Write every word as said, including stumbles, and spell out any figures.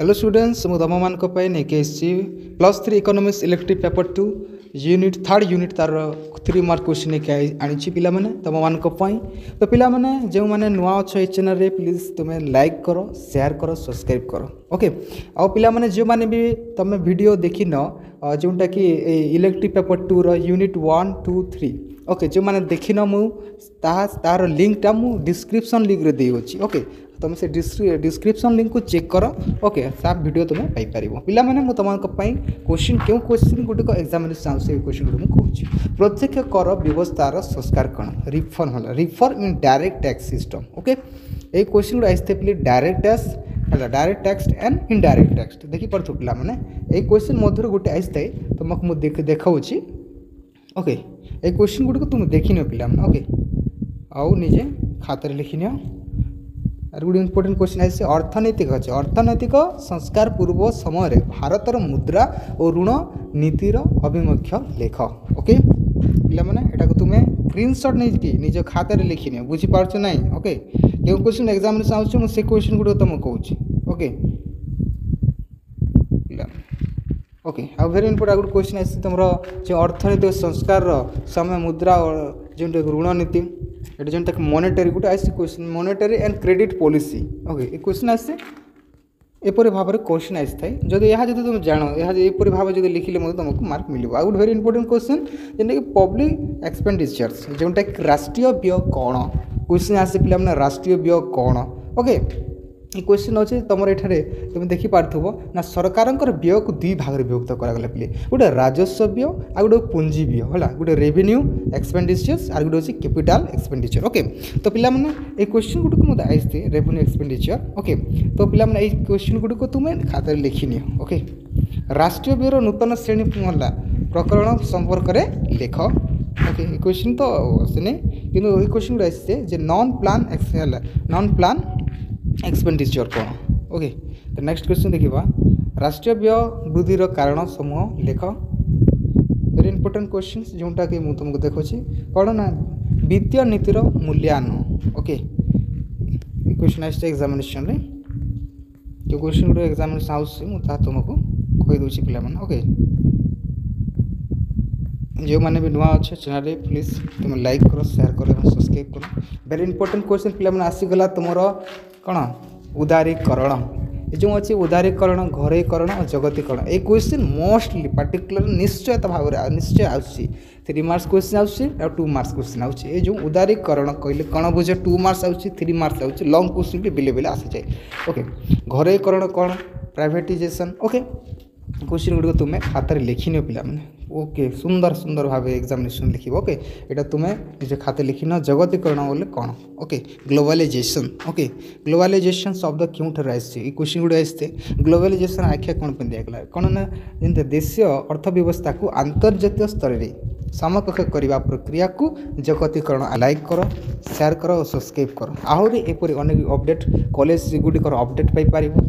hello students मु तुम मान नहीं plus three economics electric paper two unit third unit तार थ्री मार्क क्वेश्चन आनी पिला माने तुम मान तो पिला माने जो मैंने नुआ अच्छे चैनल रे प्लीज तुम्हें लाइक करो शेयर करो सब्सक्राइब करो ओके आउ पिला माने जो माने भी तुम वीडियो देखिन जोटा कि इलेक्ट्रिक पेपर टू रो unit one two three okay जो मैंने देखिन मु तार लिंकटा मु डिस्क्रिप्शन लिंक रे देउछि ओके तुम से डिस्क्रिप्शन लिंक को चेक करो ओके सब वीडियो तुम्हें पाई परिबो पिला माने मु तुमन को पई क्वेश्चन क्यों क्वेश्चन गुटे को एग्जाम चाहूँ से क्वेश्चन गुटे मु कहूँ प्रत्यक्ष कर व्यवस्थार संस्कार कौन रिफॉर्म होला reform in direct tax system okay A question गुटे आइस्ते पिले डायरेक्ट टैक्स हला direct tax and indirect tax देखि परथु पिला माने ए क्वेश्चन मधुर गुटे आइस्ते तुमक मु देख देखाउची ओके ए क्वेश्चन गुटे को तुम देखिनो पिला माने ओके आउ निजे खातर लिखिनो आर गोटे इम्पोर्टेन्ट क्वेश्चन आई अर्थनैतिक अच्छे अर्थनैतिक संस्कार पूर्व समय भारतर मुद्रा और ऋण नीतिर अभिमुख्य लेख ओके पिला माने एटा को तुमे स्क्रीनशॉट नहीं निज खातार लिखिने बुझीपारछ नाई ओके क्यों क्वेश्चन एग्जाम आउ से क्वेश्चन गुड़ तुम कहूँ ओके ओके आउ भेरी इम्पोर्टेन्ट गोटे क्वेश्चन आई तुम जो अर्थनैतिक संस्कार समय मुद्रा और जो ऋण नीति एट जेनता कि मॉनेटरी गुटे आसी question monetary and credit policy okay A question आसे एपरि भाव रे क्वेश्चन आसी थाए जदि यहा जदि तुम जानो यहा एपरि भाव जदि लिखिले मते तुमको मार्क मिलिबो आ गुटे वेरी इंपोर्टेंट क्वेश्चन जेने कि पब्लिक एक्सपेंडिचर्स जेनता कि राष्ट्रीय व्यय कोन क्वेश्चन आसी पिला माने राष्ट्रीय व्यय कोन ओके ए क्वेश्चन अच्छे तुम ये तुम देखी पार्थव ना सरकार व्यय को दुई भाग में विभक्त कराला पे गोटे राजस्व व्यय आ गोटे पूंजी व्यय है गोटे रेवेन्यू एक्सपेंडिचर्स आर गोटे कैपिटल एक्सपेंडिचर ओके तो पिला माने ए क्वेश्चन गुड़क मत आइसते रेवेन्यू एक्सपेंडिचर ओके तो पिला माने ए क्वेश्चन गुड़क तुम खाते लिखिनि ओके राष्ट्रीय व्ययर नूतन श्रेणी हला प्रकरण संपर्क लेख ओके ए क्वेश्चन तो आसने कि क्वेश्चन गुड़ा आसते non plan non plan expenditure कौन ओके तो नेक्स्ट क्वेश्चन देखा राष्ट्रीय व्यय वृद्धिर कारण समूह लेख वेरी इंपोर्टेंट क्वेश्चन जोटा कि मुझे तुमको देखुची कौन ना वित्तीय नीतिर मूल्यायन ओके क्वेश्चन आस एग्जामिनेशन रे जो क्वेश्चन गुड एग्जामिनेशन आस तुमको कहीदे पाने ओके जो मैंने भी नुआ अच्छे चैनल प्लीज तुम लाइक करो शेयर करो और सब्सक्राइब करो वेरी इंपोर्टेंट क्वेश्चन पे आसीगला तुम कौन उदारीकरण ये जो अच्छे उदारीकरण घरेकरण और जगतीकरण ये क्वेश्चन मोस्टली पार्टिकुलर निश्चय भाव निश्चय आसी थ्री मार्क्स क्वेश्चन आउसी और टू मार्क्स क्वेश्चन आउसी ये जो उदारीकरण कहले कौन बुझे टू मार्क्स आउसी थ्री मार्क्स आउसी लॉन्ग क्वेश्चन भी बेले बेले आसी जाए ओके घरेकरण कौन प्राइवेटाइजेशन ओके क्वेश्चन गुड़िक तुम्हें खातर लिखिन पाने ओके सुंदर सुंदर भाव एग्जामिनेशन लिख ओके ये तुम्हें निज खाते लिखिन जगतीकरण बोले कौन ओके ग्लोबलाइजेशन ओके ग्लोबलाइजेशन शब्द क्यों आई क्वेश्चन गुड़े आसते ग्लोबलाइजेशन आख्या कौन पे दिया कौन ना जमीन देश अर्थव्यवस्था को आंतर्जातीय स्तर में समकक्ष करने प्रक्रिया को जगतीकरण लाइक करो शेयर करो और सब्सक्राइब करो आहरी एपरी अनेक अपडेट कॉलेज गुड़िकर अपडेट पाई